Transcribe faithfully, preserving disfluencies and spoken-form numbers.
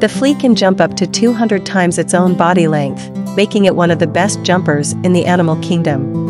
The flea can jump up to two hundred times its own body length, making it one of the best jumpers in the animal kingdom.